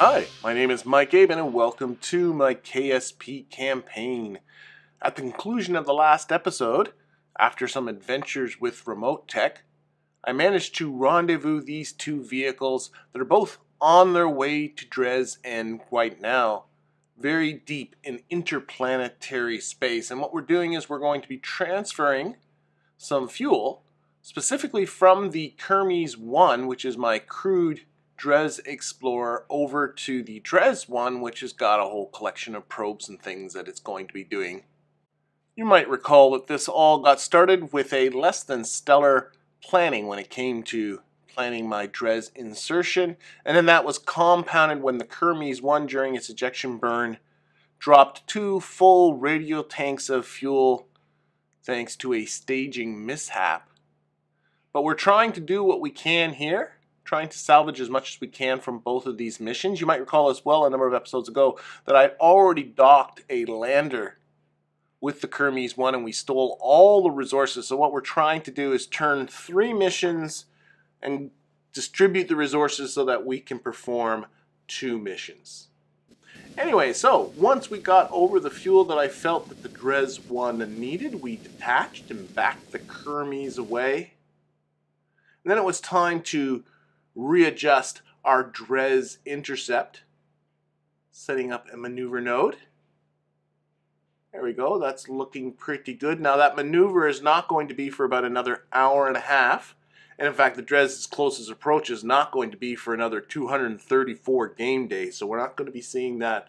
Hi, my name is Mike Aben and welcome to my KSP campaign. At the conclusion of the last episode, after some adventures with Remote Tech, I managed to rendezvous these two vehicles that are both on their way to Dres and right now, very deep in interplanetary space. And what we're doing is we're going to be transferring some fuel, specifically from the Kermes-1, which is my crewed Dres Explorer, over to the Dres-1, which has got a whole collection of probes and things that it's going to be doing. You might recall that this all got started with a less than stellar planning when it came to planning my Dres insertion, and then that was compounded when the Kermes-1 during its ejection burn dropped two full radio tanks of fuel thanks to a staging mishap. But we're trying to do what we can here, trying to salvage as much as we can from both of these missions. You might recall as well a number of episodes ago that I'd already docked a lander with the Kermes-1 and we stole all the resources. So what we're trying to do is turn three missions and distribute the resources so that we can perform two missions. Anyway, so once we got over the fuel that I felt that the Dres-1 needed, we detached and backed the Kermes away. And then it was time to readjust our Dres intercept, setting up a maneuver node. There we go, that's looking pretty good. Now that maneuver is not going to be for about another hour and a half, and in fact the Dres' closest approach is not going to be for another 234 game days, so we're not going to be seeing that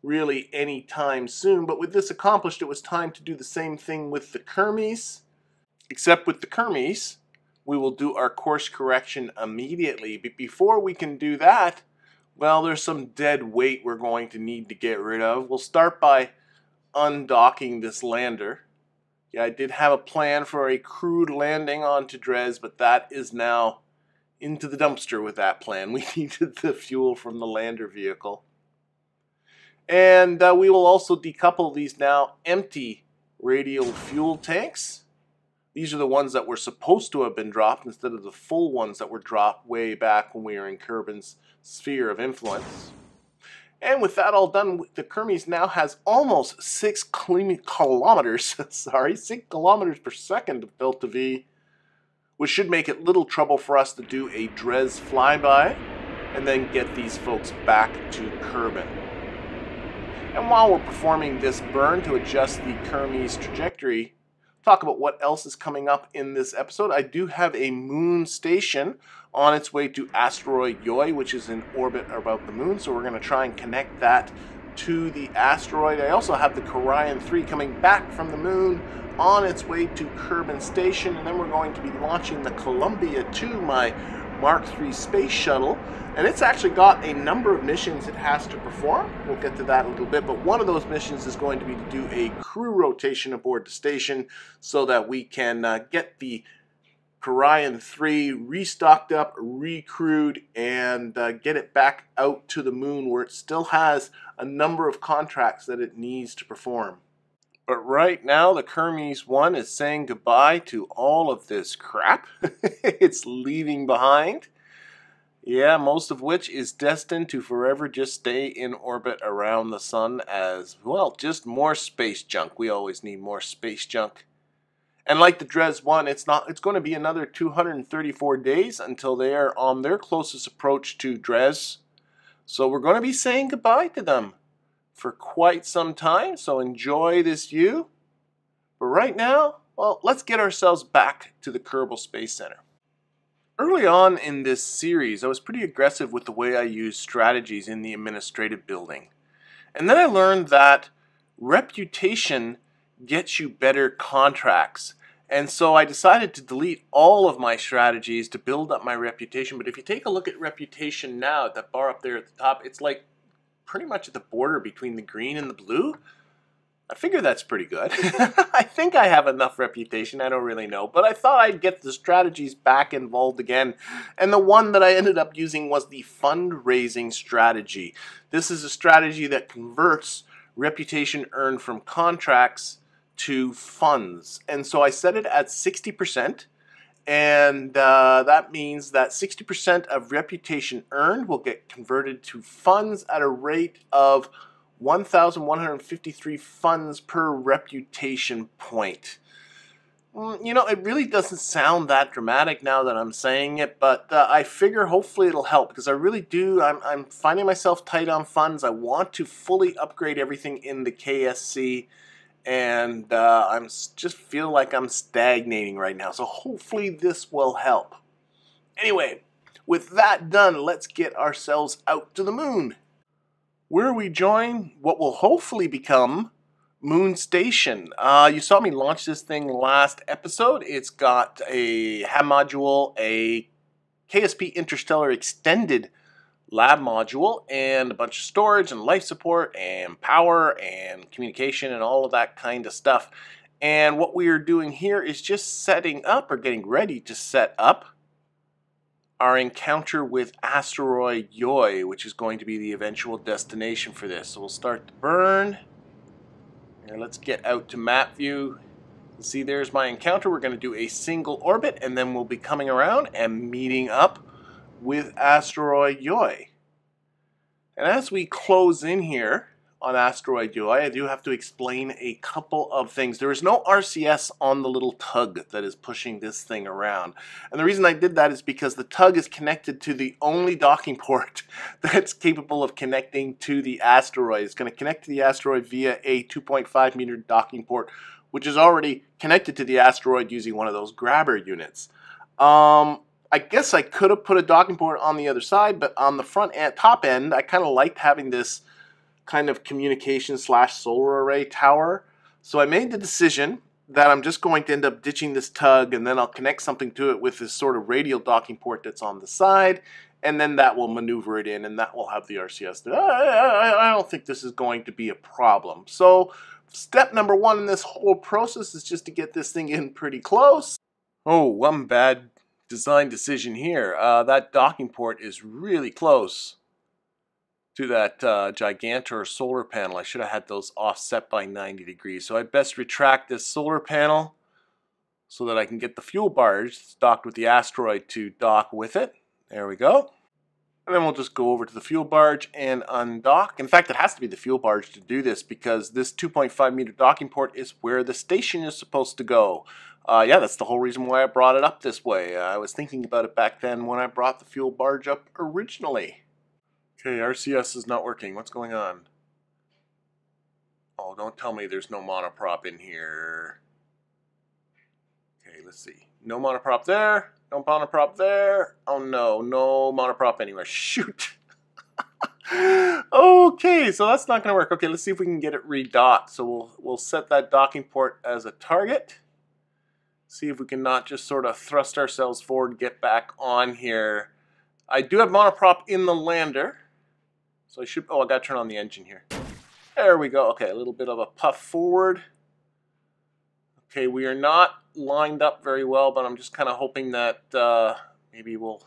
really any time soon. But with this accomplished, it was time to do the same thing with the Kermes, except with the Kermes we will do our course correction immediately. But before we can do that, well, there's some dead weight we're going to need to get rid of. We'll start by undocking this lander. Yeah, I did have a plan for a crude landing onto Dres, but that is now into the dumpster with that plan. We needed the fuel from the lander vehicle. And we will also decouple these now empty radial fuel tanks. These are the ones that were supposed to have been dropped instead of the full ones that were dropped way back when we were in Kerbin's sphere of influence. And with that all done, the Kermes now has almost 6 kilometers per second of delta V, which should make it little trouble for us to do a Dres flyby and then get these folks back to Kerbin. And while we're performing this burn to adjust the Kermes trajectory, talk about what else is coming up in this episode. I do have a moon station on its way to asteroid Yoi, which is in orbit about the moon, so we're going to try and connect that to the asteroid. I also have the Kerion 3 coming back from the moon on its way to Kerbin Station, and then we're going to be launching the Columbia 2, my Mark III Space Shuttle, and it's actually got a number of missions it has to perform. We'll get to that in a little bit, but one of those missions is going to be to do a crew rotation aboard the station so that we can get the Kerion 3 restocked up, recrewed, and get it back out to the moon where it still has a number of contracts that it needs to perform. But right now, the Kermes-1 is saying goodbye to all of this crap it's leaving behind. Yeah, most of which is destined to forever just stay in orbit around the sun as, well, just more space junk. We always need more space junk. And like the Dres-1, it's going to be another 234 days until they are on their closest approach to Dres. So we're going to be saying goodbye to them for quite some time, so enjoy this view. But right now, well, let's get ourselves back to the Kerbal Space Center. Early on in this series, I was pretty aggressive with the way I used strategies in the administrative building. And then I learned that reputation gets you better contracts. And so I decided to delete all of my strategies to build up my reputation. But if you take a look at reputation now, that bar up there at the top, it's like pretty much at the border between the green and the blue. I figure that's pretty good. I think I have enough reputation, I don't really know, but I thought I'd get the strategies back involved again, and the one that I ended up using was the fundraising strategy. This is a strategy that converts reputation earned from contracts to funds, and so I set it at 60%, And that means that 60% of reputation earned will get converted to funds at a rate of 1,153 funds per reputation point. You know, it really doesn't sound that dramatic now that I'm saying it, but I figure hopefully it'll help, because I really do. I'm finding myself tight on funds. I want to fully upgrade everything in the KSC, and I'm just feel like I'm stagnating right now. So hopefully this will help. Anyway, with that done, let's get ourselves out to the moon, where we join what will hopefully become Moon Station. You saw me launch this thing last episode. It's got a HAB module, a KSP Interstellar Extended lab module, and a bunch of storage and life support and power and communication and all of that kind of stuff. And what we are doing here is just setting up, or getting ready to set up, our encounter with asteroid Yoi, which is going to be the eventual destination for this. So we'll start the burn. Here, let's get out to map view. See, there's my encounter. We're going to do a single orbit, and then we'll be coming around and meeting up with asteroid Yoi. And as we close in here on asteroid Yoi, I do have to explain a couple of things. There is no RCS on the little tug that is pushing this thing around. And the reason I did that is because the tug is connected to the only docking port that's capable of connecting to the asteroid. It's going to connect to the asteroid via a 2.5 meter docking port, which is already connected to the asteroid using one of those grabber units. I guess I could have put a docking port on the other side, but on the front and top end, I kind of liked having this kind of communication / solar array tower. So I made the decision that I'm just going to end up ditching this tug, and then I'll connect something to it with this sort of radial docking port that's on the side, and then that will maneuver it in, and that will have the RCS. I don't think this is going to be a problem. So step number one in this whole process is just to get this thing in pretty close. Oh, one bad design decision here. That docking port is really close to that Gigantor solar panel. I should have had those offset by 90 degrees. So I best retract this solar panel so that I can get the fuel barge that's docked with the asteroid to dock with it. There we go. And then we'll just go over to the fuel barge and undock. In fact, it has to be the fuel barge to do this, because this 2.5 meter docking port is where the station is supposed to go. Yeah, that's the whole reason why I brought it up this way. I was thinking about it back then when I brought the fuel barge up originally. Okay, RCS is not working. What's going on? Oh, don't tell me there's no monoprop in here. Okay, let's see. No monoprop there. No monoprop there. Oh no, no monoprop anywhere. Shoot. Okay, so that's not going to work. Okay, let's see if we can get it redocked. So we'll set that docking port as a target. See if we can not just sort of thrust ourselves forward, get back on here. I do have monoprop in the lander, so I should. Oh, I got to turn on the engine here. There we go. Okay, a little bit of a puff forward. Okay, we are not lined up very well, but I'm just kind of hoping that maybe we'll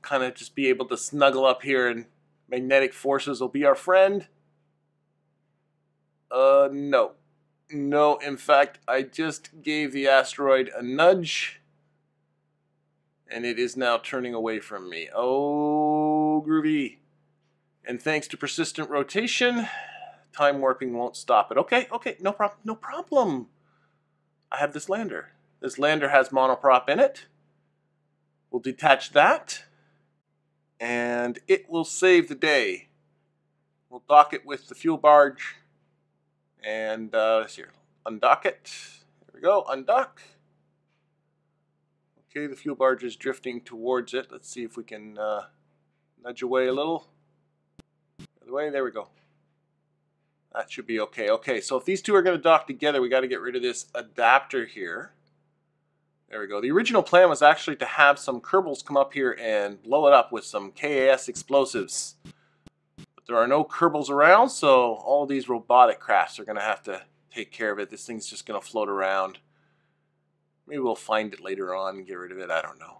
kind of just be able to snuggle up here, and magnetic forces will be our friend. No. No, in fact, I just gave the asteroid a nudge, and it is now turning away from me. Oh, groovy. And thanks to persistent rotation, time warping won't stop it. Okay, okay, no problem, no problem. I have this lander. This lander has monoprop in it. We'll detach that, and it will save the day. We'll dock it with the fuel barge, and let's see here. Undock it. There we go. Undock. Okay, the fuel barge is drifting towards it. Let's see if we can nudge away a little. Other way. There we go. That should be okay. Okay, so if these two are going to dock together, we got to get rid of this adapter here. There we go. The original plan was actually to have some Kerbals come up here and blow it up with some KAS explosives. But there are no Kerbals around, so all these robotic crafts are going to have to take care of it. This thing's just going to float around. Maybe we'll find it later on and get rid of it. I don't know.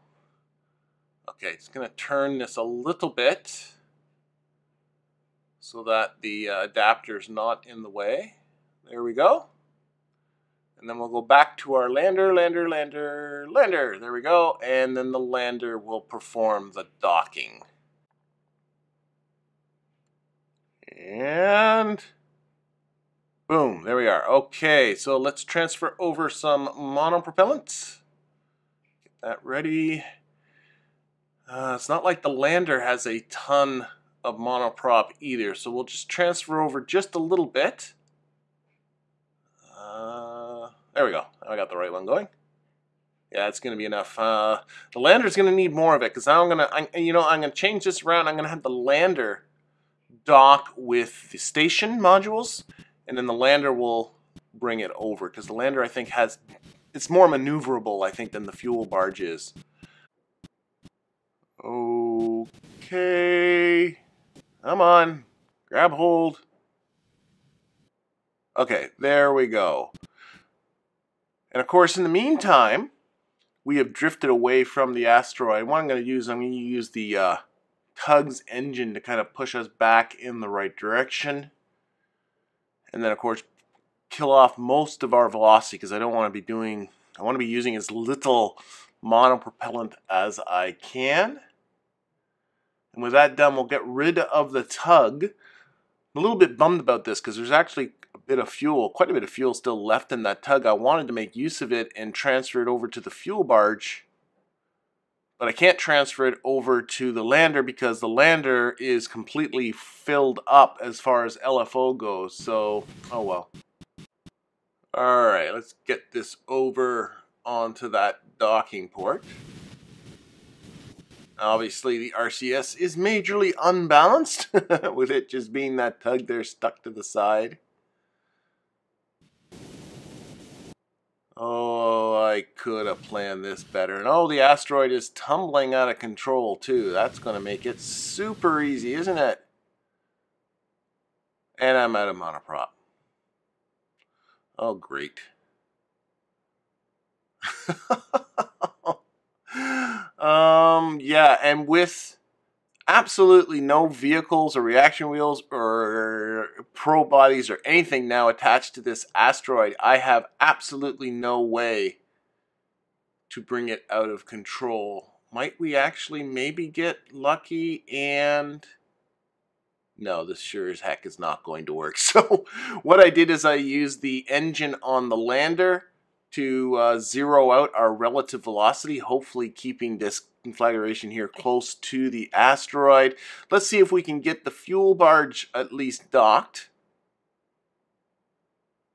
Okay, it's going to turn this a little bit so that the adapter's not in the way. There we go. And then we'll go back to our lander. There we go. And then the lander will perform the docking. And boom, there we are. Okay, so let's transfer over some monopropellant. Get that ready. It's not like the lander has a ton of monoprop either, so we'll just transfer over just a little bit. There we go. I got the right one going. Yeah, it's going to be enough. The lander's going to need more of it because now I'm going to change this around. I'm going to have the lander dock with the station modules, and then the lander will bring it over because the lander, I think, it's more maneuverable, I think, than the fuel barge is. Okay, come on, grab hold. Okay, there we go. And of course, in the meantime, we have drifted away from the asteroid. What I'm going to use the Tug's engine to kind of push us back in the right direction. And then, of course, kill off most of our velocity because I want to be using as little monopropellant as I can. And with that done, we'll get rid of the Tug. I'm a little bit bummed about this because there's actually quite a bit of fuel still left in that Tug. I wanted to make use of it and transfer it over to the fuel barge, but I can't transfer it over to the lander because the lander is completely filled up as far as LFO goes, so oh well. Alright, let's get this over onto that docking port. Obviously the RCS is majorly unbalanced with it just being that Tug there stuck to the side. Oh, I could have planned this better. And oh, the asteroid is tumbling out of control too. That's going to make it super easy, isn't it? And I'm out of monoprop. Oh, great. Yeah, and with absolutely no vehicles or reaction wheels or pro bodies or anything now attached to this asteroid, I have absolutely no way to bring it out of control. Might we actually maybe get lucky? And no, this sure as heck is not going to work. So what I did is I used the engine on the lander to zero out our relative velocity, hopefully keeping this conflagration here close to the asteroid. Let's see if we can get the fuel barge at least docked.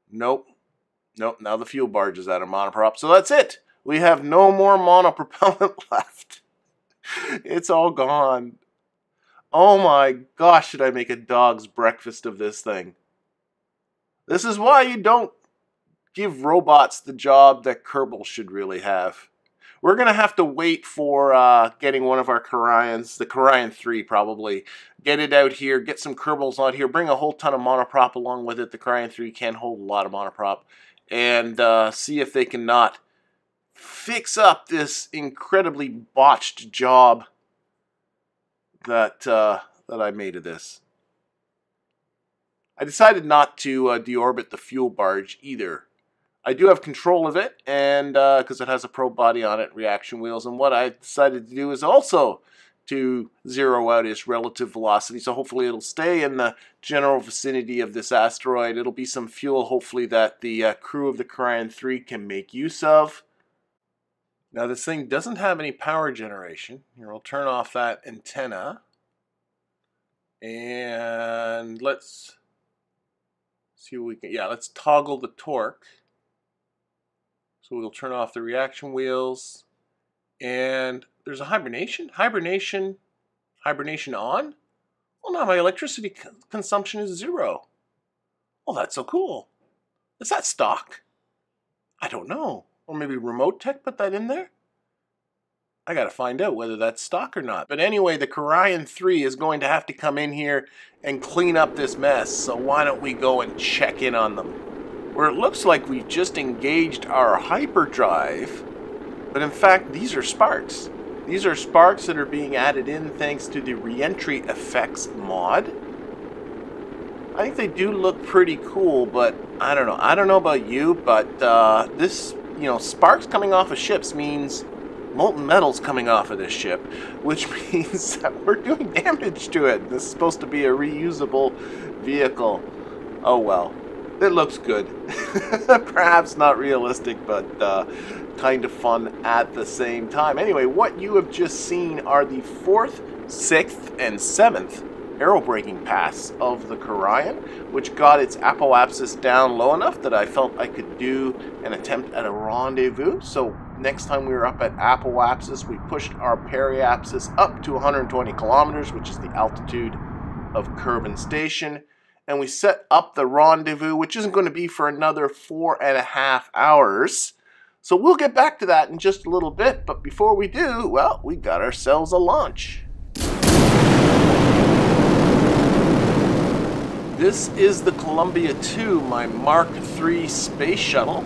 Nope. Nope, now the fuel barge is out of monoprop. So that's it. We have no more monopropellant left. It's all gone. Oh my gosh, should I make a dog's breakfast of this thing? This is why you don't give robots the job that Kerbal should really have. We're going to have to wait for getting one of our Kerions, the Kerion 3 probably, get it out here, get some Kerbals on here, bring a whole ton of monoprop along with it. The Kerion 3 can hold a lot of monoprop, and see if they cannot fix up this incredibly botched job that, that I made of this. I decided not to deorbit the fuel barge either. I do have control of it, and because it has a probe body on it, reaction wheels, and what I decided to do is also to zero out its relative velocity, so hopefully it'll stay in the general vicinity of this asteroid. It'll be some fuel, hopefully, that the crew of the Kerion 3 can make use of. Now this thing doesn't have any power generation. Here, I'll turn off that antenna, and let's see what we can, yeah, let's toggle the torque. So we'll turn off the reaction wheels, and there's a hibernation on? Well, now my electricity consumption is zero. Well, that's so cool. Is that stock? I don't know. Or maybe Remote Tech put that in there? I gotta find out whether that's stock or not. But anyway, the Kerion 3 is going to have to come in here and clean up this mess, so why don't we go and check in on them? Where it looks like we've just engaged our hyperdrive, but in fact these are sparks. These are sparks that are being added in thanks to the re-entry effects mod. I think they do look pretty cool, but I don't know. I don't know about you, but this, you know, sparks coming off of ships means molten metal's coming off of this ship, which means that we're doing damage to it. This is supposed to be a reusable vehicle. Oh well, it looks good. Perhaps not realistic, but kind of fun at the same time. Anyway, what you have just seen are the 4th, 6th, and 7th aerobraking pass of the Kerion, which got its apoapsis down low enough that I felt I could do an attempt at a rendezvous. So next time we were up at apoapsis, we pushed our periapsis up to 120 kilometers, which is the altitude of Kerbin Station, and we set up the rendezvous, which isn't going to be for another 4.5 hours. So we'll get back to that in just a little bit, but before we do, well, we got ourselves a launch. This is the Columbia 2, my Mark III Space Shuttle.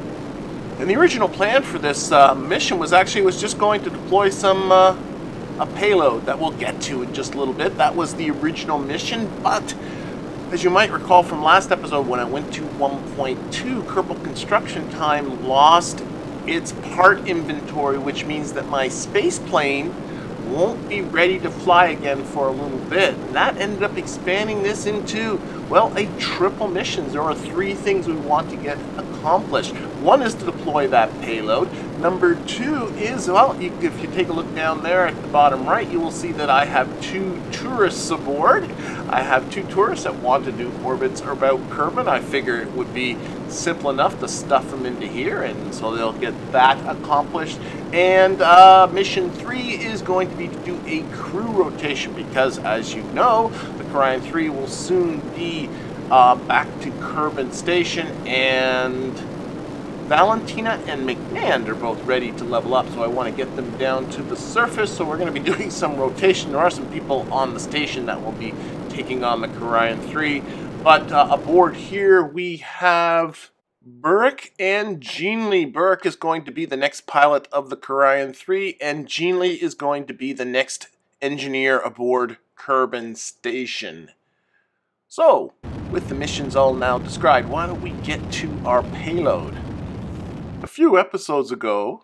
And the original plan for this mission was actually just going to deploy some a payload that we'll get to in just a little bit. That was the original mission, but as you might recall from last episode when I went to 1.2, Kerbal Construction Time lost its part inventory, which means that my space plane won't be ready to fly again for a little bit. And that ended up expanding this into, well, a triple mission. There are 3 things we want to get accomplished. 1 is to deploy that payload. Number 2 is, well, if you take a look down there at the bottom right, you will see that I have 2 tourists aboard. I have 2 tourists that want to do orbits about Kerbin. I figure it would be simple enough to stuff them into here, and so they'll get that accomplished. And mission 3 is going to be to do a crew rotation, because as you know, the Kerion 3 will soon be back to Kerbin Station, and Valentina and McMahon are both ready to level up, so I want to get them down to the surface. So we're going to be doing some rotation. There are some people on the station that will be taking on the Kerion 3, but aboard here we have Burke and Jean Lee. Burke is going to be the next pilot of the Kerion 3, and Jean Lee is going to be the next engineer aboard Kerbin Station. So, with the missions all now described, why don't we get to our payload? A few episodes ago,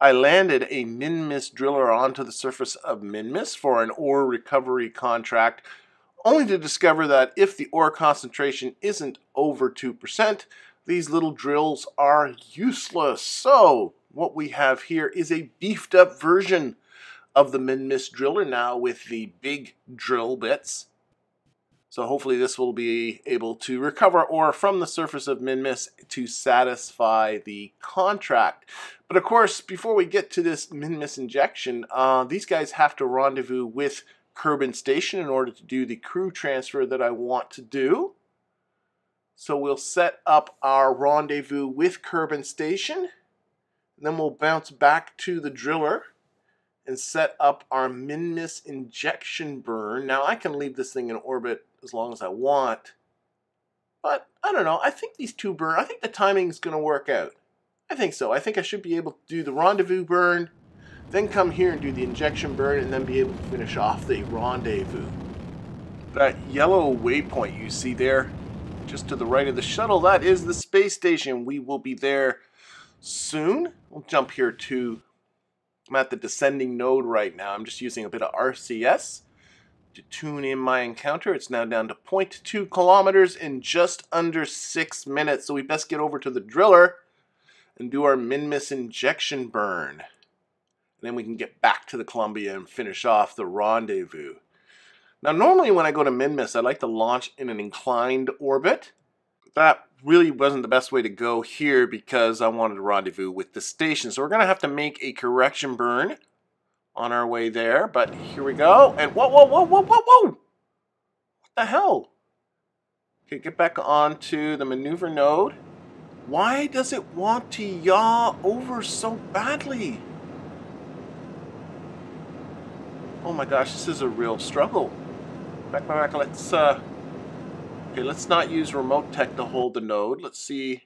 I landed a Minmus driller onto the surface of Minmus for an ore recovery contract, only to discover that if the ore concentration isn't over 2%, these little drills are useless. So what we have here is a beefed up version of the Minmus driller, now with the big drill bits. So hopefully this will be able to recover ore from the surface of Minmus to satisfy the contract. But of course, before we get to this Minmus injection, these guys have to rendezvous with Kerbin Station in order to do the crew transfer that I want to do. So we'll set up our rendezvous with Kerbin Station, and then we'll bounce back to the driller and set up our Minmus injection burn. Now I can leave this thing in orbit as long as I want, but I don't know. I think these 2 burn, I think the timing's gonna work out. I think so. I think I should be able to do the rendezvous burn, then come here and do the injection burn, and then be able to finish off the rendezvous. That yellow waypoint you see there, just to the right of the shuttle, that is the space station. We will be there soon. We'll jump here to, I'm at the descending node right now. I'm just using a bit of RCS to tune in my encounter. It's now down to 0.2 kilometers in just under 6 minutes. So we best get over to the driller and do our Minmus injection burn. And then we can get back to the Columbia and finish off the rendezvous. Now, normally when I go to Minmus, I like to launch in an inclined orbit. That really wasn't the best way to go here because I wanted to rendezvous with the station. So we're going to have to make a correction burn on our way there. But here we go. And whoa, whoa, whoa, whoa, whoa, whoa! What the hell? Okay, get back onto the maneuver node. Why does it want to yaw over so badly? Oh my gosh, this is a real struggle. Back, okay, let's not use remote tech to hold the node. Let's see,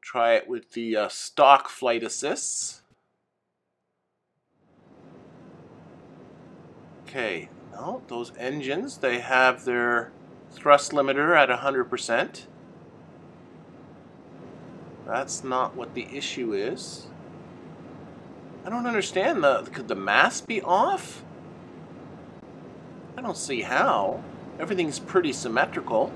try it with the stock flight assists. Okay, no, those engines, they have their Thrust limiter at 100%. That's not what the issue is. I don't understand. Could the mass be off? I don't see how. Everything's pretty symmetrical.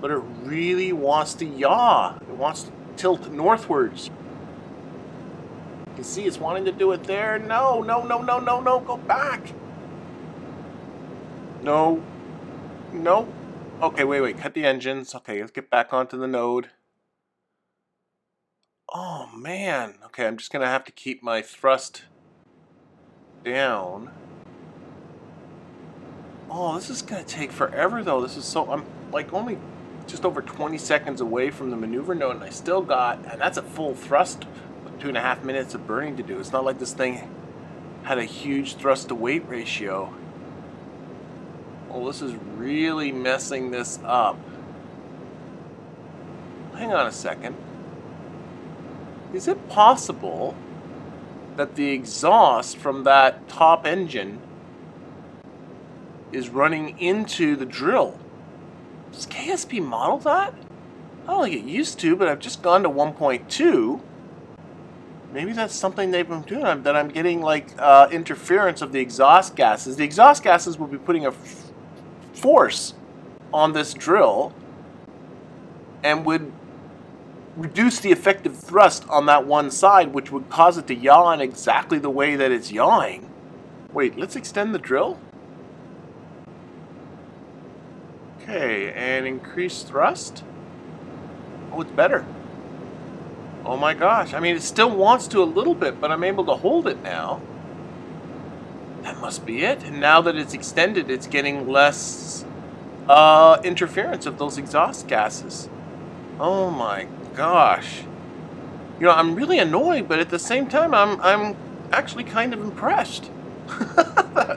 But it really wants to yaw. It wants to tilt northwards. You can see it's wanting to do it there. No, no, no, no, no, no. Go back. No. No. Okay, wait, wait. Cut the engines. Okay, let's get back onto the node. Oh, man. Okay, I'm just going to have to keep my thrust down. Oh, this is going to take forever, though. This is so... I'm, like, only just over 20 seconds away from the maneuver node, and I still got... And that's at full thrust with 2.5 minutes of burning to do. It's not like this thing had a huge thrust-to-weight ratio. Oh, this is really messing this up. Hang on a second. Is it possible that the exhaust from that top engine is running into the drill? Does KSP model that? I don't think it used to, but I've just gone to 1.2. Maybe that's something they've been doing, that I'm getting like interference of the exhaust gases. The exhaust gases will be putting a force on this drill and would reduce the effective thrust on that one side, which would cause it to yaw in exactly the way that it's yawing. Wait, let's extend the drill. Okay, and increase thrust. Oh, it's better. Oh my gosh. I mean, it still wants to a little bit, but I'm able to hold it now. That must be it. And now that it's extended, it's getting less interference of those exhaust gases. Oh my gosh. You know, I'm really annoyed, but at the same time, I'm actually kind of impressed.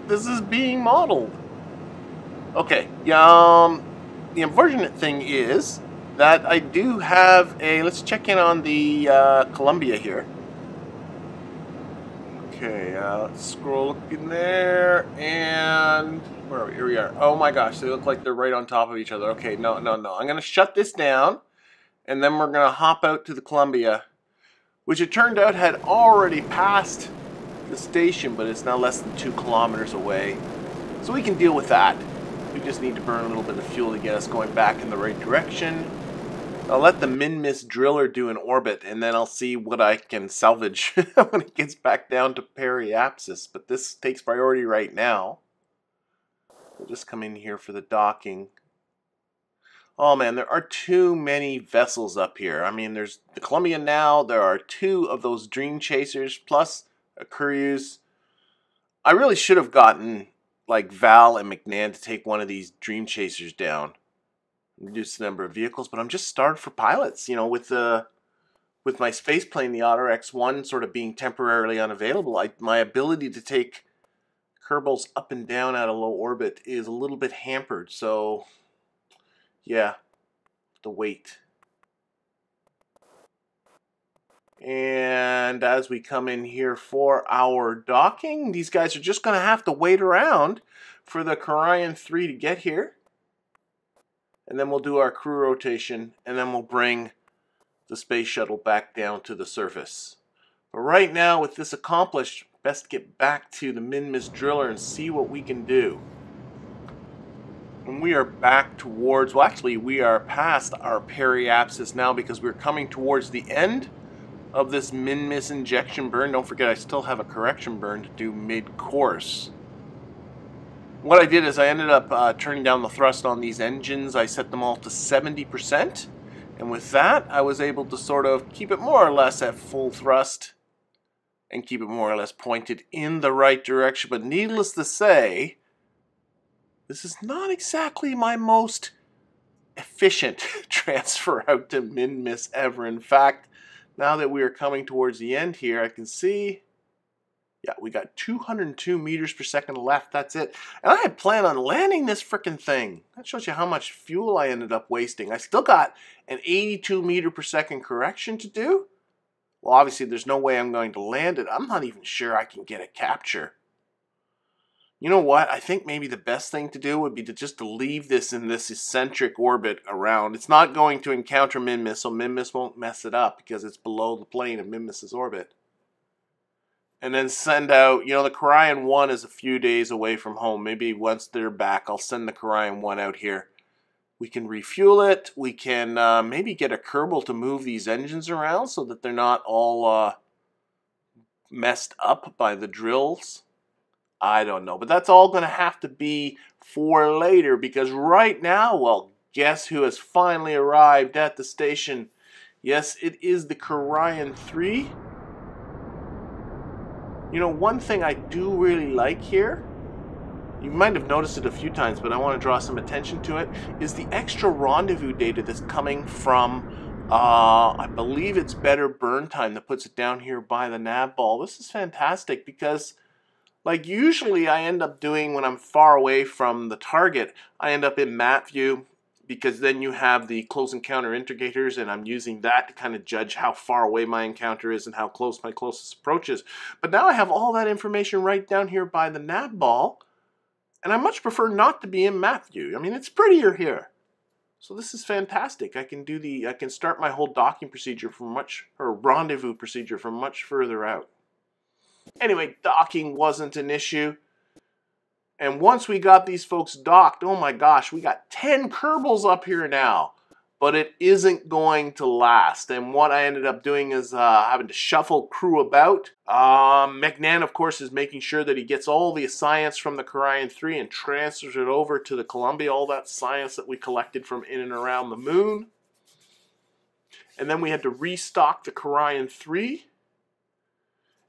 This is being modeled. Okay, the unfortunate thing is that I do have a... Let's check in on the Columbia here. Okay, let's scroll in there, and... Where are we? Here we are. Oh my gosh, they look like they're right on top of each other. Okay, no, no, no. I'm going to shut this down. And then we're going to hop out to the Columbia, which it turned out had already passed the station, but it's now less than 2 kilometers away. So we can deal with that. We just need to burn a little bit of fuel to get us going back in the right direction. I'll let the Minmus driller do an orbit, and then I'll see what I can salvage when it gets back down to periapsis. But this takes priority right now. We'll just come in here for the docking. Oh man, there are too many vessels up here. I mean, there's the Columbia now, there are 2 of those Dream Chasers, plus a Curious. I really should have gotten, like, Val and McMahon to take one of these Dream Chasers down. Reduce the number of vehicles, but I'm just starved for pilots, you know, with my space plane, the Otter X1, sort of being temporarily unavailable. My ability to take Kerbals up and down out of low orbit is a little bit hampered, so... Yeah, the weight. And as we come in here for our docking, these guys are just going to have to wait around for the Kerion 3 to get here. And then we'll do our crew rotation, and then we'll bring the space shuttle back down to the surface. But right now, with this accomplished, best get back to the Minmus driller and see what we can do. And we are back towards, well actually we are past our periapsis now because we're coming towards the end of this Minmus injection burn. Don't forget I still have a correction burn to do mid-course. What I did is I ended up turning down the thrust on these engines. I set them all to 70%, and with that I was able to sort of keep it more or less at full thrust and keep it more or less pointed in the right direction. But needless to say, this is not exactly my most efficient transfer out to Minmus ever. In fact, now that we are coming towards the end here, I can see, yeah, we got 202 meters per second left. That's it. And I had planned on landing this frickin' thing. That shows you how much fuel I ended up wasting. I still got an 82 meter per second correction to do. Well, obviously, there's no way I'm going to land it. I'm not even sure I can get a capture. you know what, I think maybe the best thing to do would be to just leave this in this eccentric orbit around. It's not going to encounter Minmus, so Minmus won't mess it up because it's below the plane of Minmus's orbit. And then send out, you know, the Kerion 1 is a few days away from home. Maybe once they're back, I'll send the Kerion 1 out here. We can refuel it. We can maybe get a Kerbal to move these engines around so that they're not all messed up by the drills. I don't know. But that's all going to have to be for later, because right now, well, guess who has finally arrived at the station? Yes, it is the Kerion 3. You know, one thing I do really like here, you might have noticed it a few times, but I want to draw some attention to it, is the extra rendezvous data that's coming from, I believe it's Better Burn Time that puts it down here by the nav ball. This is fantastic because, like, usually I end up doing, when I'm far away from the target, I end up in map view, because then you have the close encounter indicators, and I'm using that to kind of judge how far away my encounter is and how close my closest approach is. But now I have all that information right down here by the nav ball, and I much prefer not to be in map view. I mean, it's prettier here. So this is fantastic. I can start my whole docking procedure from much, or rendezvous procedure from much further out. Anyway, docking wasn't an issue. And once we got these folks docked, oh my gosh, we got 10 Kerbals up here now. But it isn't going to last. And what I ended up doing is having to shuffle crew about. McMahon, of course, is making sure that he gets all the science from the Kerion 3 and transfers it over to the Columbia, all that science that we collected from in and around the moon. And then we had to restock the Kerion 3.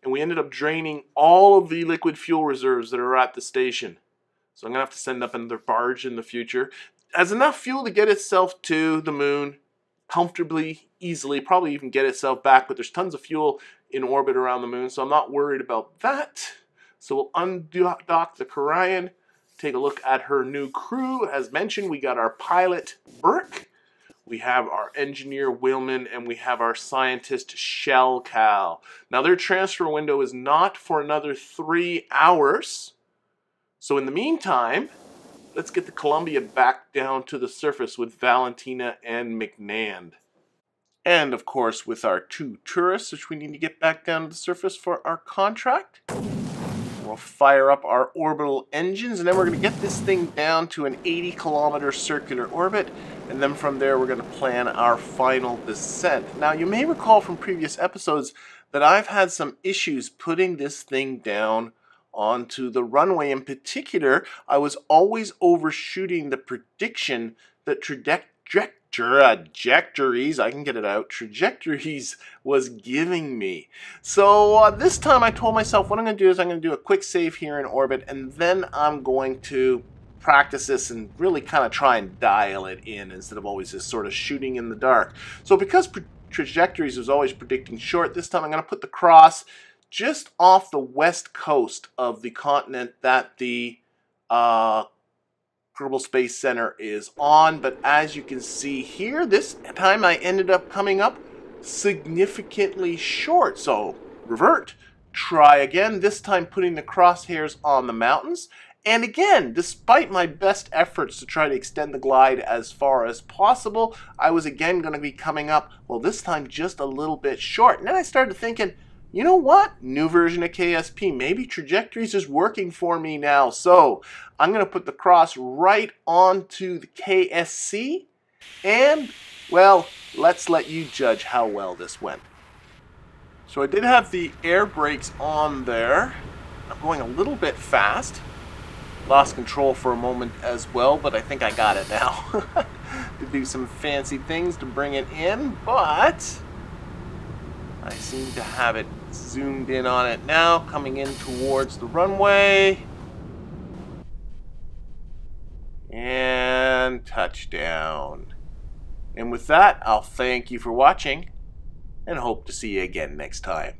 And we ended up draining all of the liquid fuel reserves that are at the station. So I'm going to have to send up another barge in the future. Has enough fuel to get itself to the moon comfortably, easily, probably even get itself back. But there's tons of fuel in orbit around the moon, so I'm not worried about that. So we'll undock the Kerion, take a look at her new crew. As mentioned, we got our pilot, Burke. We have our engineer, Willman, and we have our scientist, Shell Cal. Now, their transfer window is not for another 3 hours. So in the meantime, let's get the Columbia back down to the surface with Valentina and McMahon. And, of course, with our 2 tourists, which we need to get back down to the surface for our contract. We'll fire up our orbital engines, and then we're going to get this thing down to an 80-kilometer circular orbit, and then from there we're going to plan our final descent. Now, you may recall from previous episodes that I've had some issues putting this thing down onto the runway. In particular, I was always overshooting the prediction that Trajectories was giving me. So this time I told myself what I'm going to do is I'm going to do a quick save here in orbit, and then I'm going to practice this and really kind of try and dial it in instead of always just sort of shooting in the dark. So because Trajectories was always predicting short, this time I'm going to put the cross just off the west coast of the continent that the Kerbal Space Center is on, but as you can see here, this time I ended up coming up significantly short. So revert, try again, this time putting the crosshairs on the mountains. And again, despite my best efforts to try to extend the glide as far as possible, I was again going to be coming up, well, this time just a little bit short. And then I started thinking, you know what? New version of KSP. Maybe Trajectories is working for me now. So I'm going to put the cross right onto the KSC. And, well, let's let you judge how well this went. So I did have the air brakes on there. I'm going a little bit fast. Lost control for a moment as well, but I think I got it now. To do some fancy things to bring it in, but I seem to have it zoomed in on it now, coming in towards the runway. And touchdown. And with that, I'll thank you for watching and hope to see you again next time.